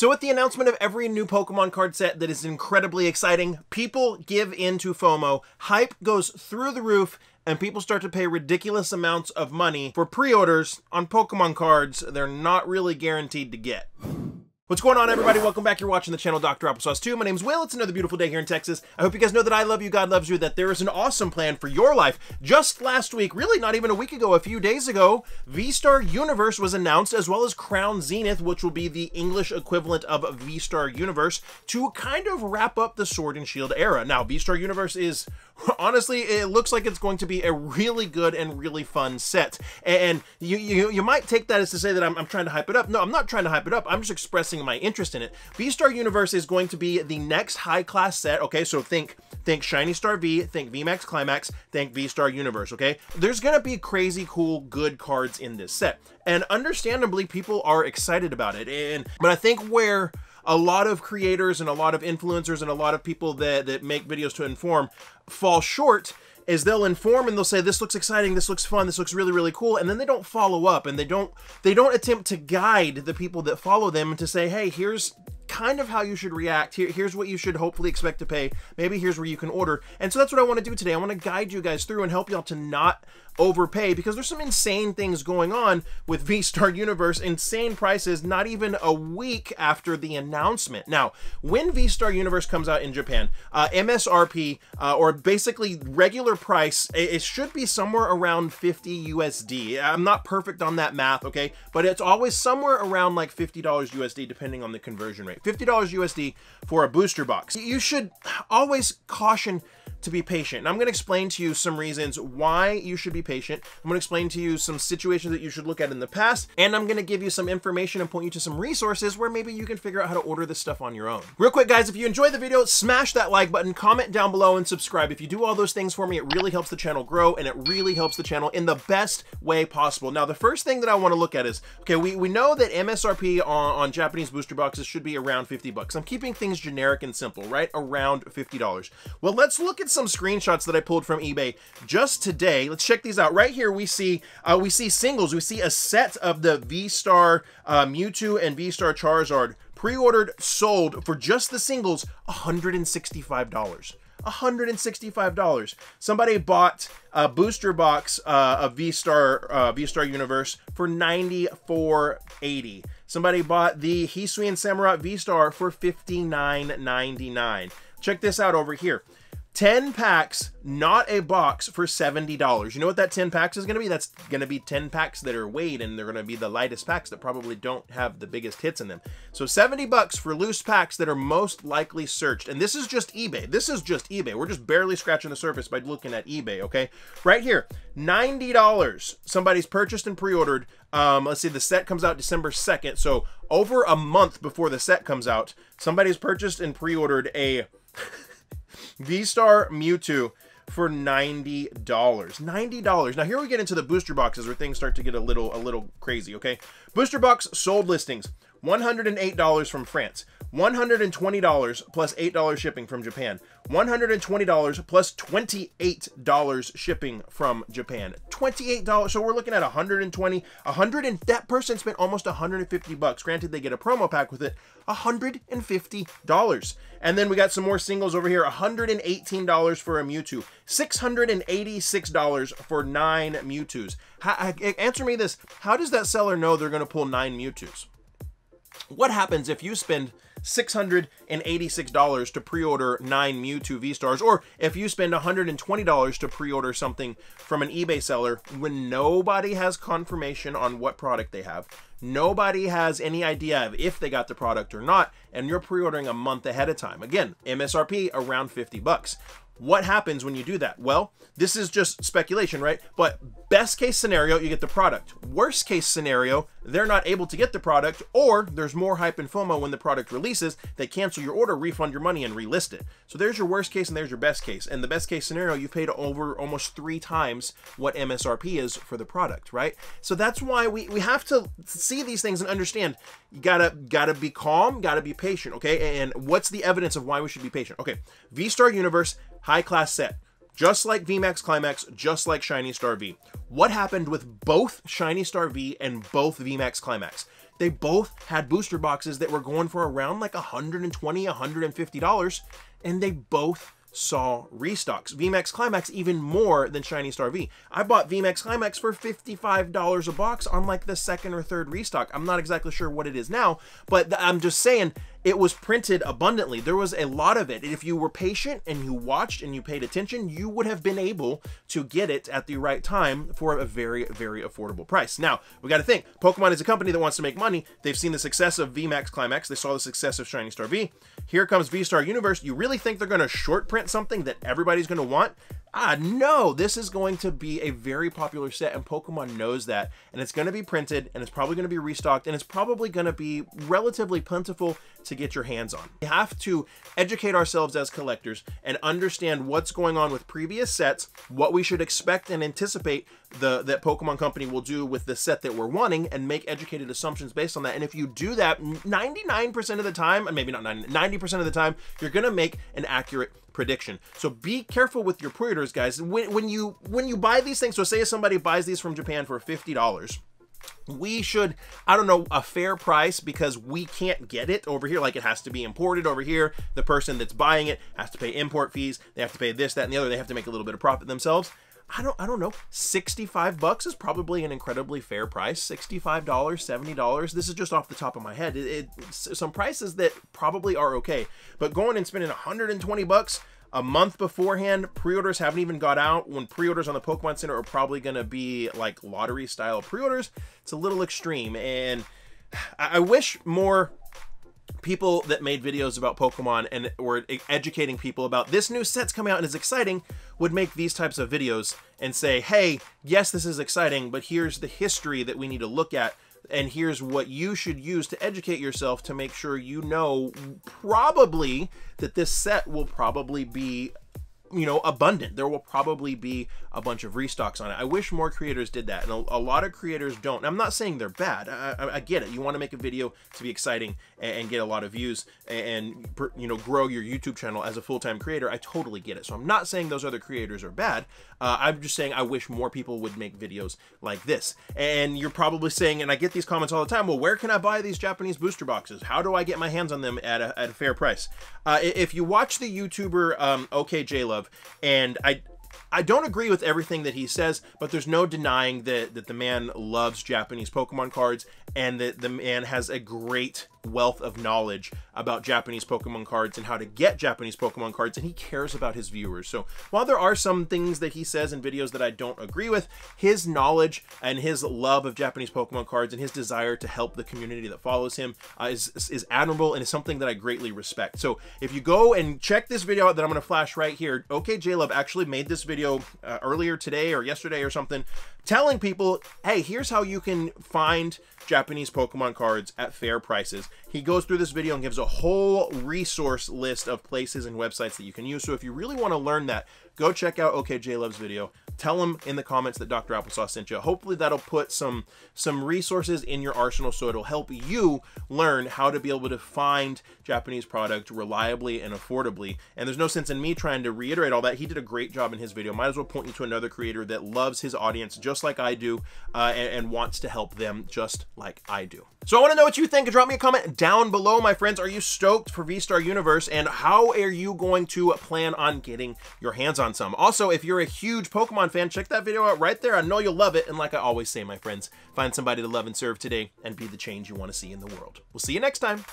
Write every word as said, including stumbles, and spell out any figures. So with the announcement of every new Pokemon card set that is incredibly exciting, people give in to FOMO, hype goes through the roof, and people start to pay ridiculous amounts of money for pre-orders on Pokemon cards they're not really guaranteed to get. What's going on, everybody? Welcome back. You're watching the channel Doctor Applesauce two. My name's Will. It's another beautiful day here in Texas. I hope you guys know that I love you, God loves you, that there is an awesome plan for your life. Just last week, really not even a week ago, a few days ago, V-Star Universe was announced, as well as Crown Zenith, which will be the English equivalent of V-Star Universe, to kind of wrap up the Sword and Shield era. Now, V-Star Universe is, honestly, it looks like it's going to be a really good and really fun set. And you you, you might take that as to say that I'm, I'm trying to hype it up. No, I'm not trying to hype it up. I'm just expressing my interest in it. V-Star Universe is going to be the next high class set. Okay, so think think Shiny Star V, think V MAX Climax, think V-Star Universe. Okay, there's gonna be crazy cool good cards in this set, and understandably people are excited about it. And but I think where a lot of creators and a lot of influencers and a lot of people that that make videos to inform fall short is they'll inform and they'll say, this looks exciting, this looks fun, this looks really, really cool, and then they don't follow up, and they don't they don't attempt to guide the people that follow them to say, hey, here's kind of how you should react, here here's what you should hopefully expect to pay, maybe here's where you can order. And so that's what I want to do today. I want to guide you guys through and help y'all to not overpay, because there's some insane things going on with V-Star Universe, insane prices not even a week after the announcement. Now, when V-Star Universe comes out in Japan, uh, M S R P, uh, or basically regular price, it, it should be somewhere around fifty U S D. I'm not perfect on that math, okay? But it's always somewhere around like fifty dollars U S D, depending on the conversion rate. fifty dollars U S D for a booster box. You should always caution to be patient. And I'm going to explain to you some reasons why you should be patient. I'm going to explain to you some situations that you should look at in the past, and I'm going to give you some information and point you to some resources where maybe you can figure out how to order this stuff on your own. Real quick, guys, if you enjoyed the video, smash that like button, comment down below, and subscribe. If you do all those things for me, it really helps the channel grow, and it really helps the channel in the best way possible. Now, the first thing that I want to look at is, okay, we, we know that M S R P on, on Japanese booster boxes should be around fifty bucks. I'm keeping things generic and simple, right? Around fifty dollars. Well, let's look at some screenshots that I pulled from eBay just today. Let's check these out. Right here we see uh, we see singles. We see a set of the V-Star uh, Mewtwo and V-Star Charizard pre-ordered, sold for just the singles, one hundred sixty-five dollars. one hundred sixty-five dollars. Somebody bought a booster box uh, of V-Star uh, V-Star Universe for ninety-four eighty. Somebody bought the Hisui and Samurott V-Star for fifty-nine ninety-nine. Check this out over here. ten packs, not a box, for seventy dollars. You know what that ten packs is going to be? That's going to be ten packs that are weighed, and they're going to be the lightest packs that probably don't have the biggest hits in them. So seventy bucks for loose packs that are most likely searched. And this is just eBay. This is just eBay. We're just barely scratching the surface by looking at eBay, okay? Right here, ninety dollars. Somebody's purchased and pre-ordered. Um, let's see, the set comes out December second. So over a month before the set comes out, somebody's purchased and pre-ordered a V-Star Mewtwo for ninety dollars. ninety dollars. Now here we get into the booster boxes where things start to get a little a little crazy, okay? Booster box sold listings, one hundred eight dollars from France, one hundred twenty dollars plus eight dollars shipping from Japan, one hundred twenty dollars plus twenty-eight dollars shipping from Japan. twenty-eight dollars. So we're looking at one hundred twenty, one hundred, and that person spent almost one hundred fifty bucks. Granted, they get a promo pack with it. one hundred fifty dollars. And then we got some more singles over here. one hundred eighteen dollars for a Mewtwo, six hundred eighty-six dollars for nine Mewtwo's. How, answer me this. How does that seller know they're going to pull nine Mewtwo's? What happens if you spend six hundred eighty-six dollars to pre-order nine Mewtwo V-Stars, or if you spend one hundred twenty dollars to pre-order something from an eBay seller when nobody has confirmation on what product they have? Nobody has any idea of if they got the product or not, and you're pre-ordering a month ahead of time. Again, M S R P around fifty bucks. What happens when you do that? Well, this is just speculation, right? But best case scenario, you get the product. Worst case scenario, they're not able to get the product, or there's more hype and FOMO when the product releases. They cancel your order, refund your money, and relist it. So there's your worst case and there's your best case. And the best case scenario, you've paid over almost three times what M S R P is for the product, right? So that's why we, we have to see these things and understand. You gotta, gotta be calm, gotta be patient, okay? And what's the evidence of why we should be patient? Okay, V-Star Universe, high class set, just like V MAX Climax, just like Shiny Star V. What happened with both Shiny Star V and both V MAX Climax? They both had booster boxes that were going for around like one hundred twenty, one hundred fifty dollars, and they both saw restocks. V MAX Climax even more than Shiny Star V. I bought V MAX Climax for fifty-five dollars a box on like the second or third restock. I'm not exactly sure what it is now, but I'm just saying it was printed abundantly. There was a lot of it. If you were patient and you watched and you paid attention, you would have been able to get it at the right time for a very, very affordable price. Now, we got to think, Pokemon is a company that wants to make money. They've seen the success of V MAX Climax. They saw the success of Shiny Star V. Here comes V-Star Universe. You really think they're going to short print something that everybody's going to want? Ah, no, this is going to be a very popular set, and Pokemon knows that, and it's going to be printed, and it's probably going to be restocked, and it's probably going to be relatively plentiful to get your hands on. We have to educate ourselves as collectors and understand what's going on with previous sets, what we should expect and anticipate the that Pokemon company will do with the set that we're wanting, and make educated assumptions based on that. And if you do that ninety-nine percent of the time, and maybe not ninety percent of the time, you're going to make an accurate prediction. So be careful with your pre-orders, guys. When, when you when you buy these things, so say somebody buys these from Japan for fifty dollars, we should, I don't know, a fair price, because we can't get it over here. Like, it has to be imported over here. The person that's buying it has to pay import fees. They have to pay this, that, and the other. They have to make a little bit of profit themselves. I don't, I don't know, sixty-five bucks is probably an incredibly fair price. sixty-five dollars, seventy dollars. This is just off the top of my head. It, it, some prices that probably are okay, but going and spending one hundred twenty bucks a month beforehand, pre-orders haven't even got out. When pre-orders on the Pokemon Center are probably going to be like lottery style pre-orders, it's a little extreme. And I, I wish more people that made videos about Pokemon and were educating people about this new set's coming out and is exciting would make these types of videos and say, hey, yes, this is exciting, but here's the history that we need to look at, and here's what you should use to educate yourself to make sure you know probably that this set will probably be, you know, abundant. There will probably be a bunch of restocks on it. I wish more creators did that, and a, a lot of creators don't. And I'm not saying they're bad. I, I, I get it. You want to make a video to be exciting and, and get a lot of views and, and, you know, grow your YouTube channel as a full-time creator. I totally get it. So I'm not saying those other creators are bad. Uh, I'm just saying I wish more people would make videos like this. And you're probably saying, and I get these comments all the time, well, where can I buy these Japanese booster boxes? How do I get my hands on them at a, at a fair price? Uh, if you watch the YouTuber um, O K J Love, and I I don't agree with everything that he says, but there's no denying that, that the man loves Japanese Pokemon cards, and that the man has a great wealth of knowledge about Japanese Pokemon cards and how to get Japanese Pokemon cards, and he cares about his viewers. So while there are some things that he says in videos that I don't agree with, his knowledge and his love of Japanese Pokemon cards and his desire to help the community that follows him uh, is, is admirable, and is something that I greatly respect. So if you go and check this video out that I'm going to flash right here, O K J Love actually made this video uh, earlier today or yesterday or something, telling people, hey, here's how you can find Japanese Pokemon cards at fair prices. He goes through this video and gives a whole resource list of places and websites that you can use. So if you really want to learn that, go check out O K J Love's video. Tell him in the comments that Doctor Applesauce sent you. Hopefully that'll put some some resources in your arsenal, so it'll help you learn how to be able to find Japanese product reliably and affordably. And there's no sense in me trying to reiterate all that. He did a great job in his video. Might as well point you to another creator that loves his audience just like I do, uh, and, and wants to help them just like I do. So I want to know what you think. Drop me a comment down below, my friends. Are you stoked for V-Star Universe, and how are you going to plan on getting your hands on some? Also, if you're a huge Pokemon fan, check that video out right there. I know you'll love it. And like I always say, my friends, find somebody to love and serve today, and be the change you want to see in the world. We'll see you next time.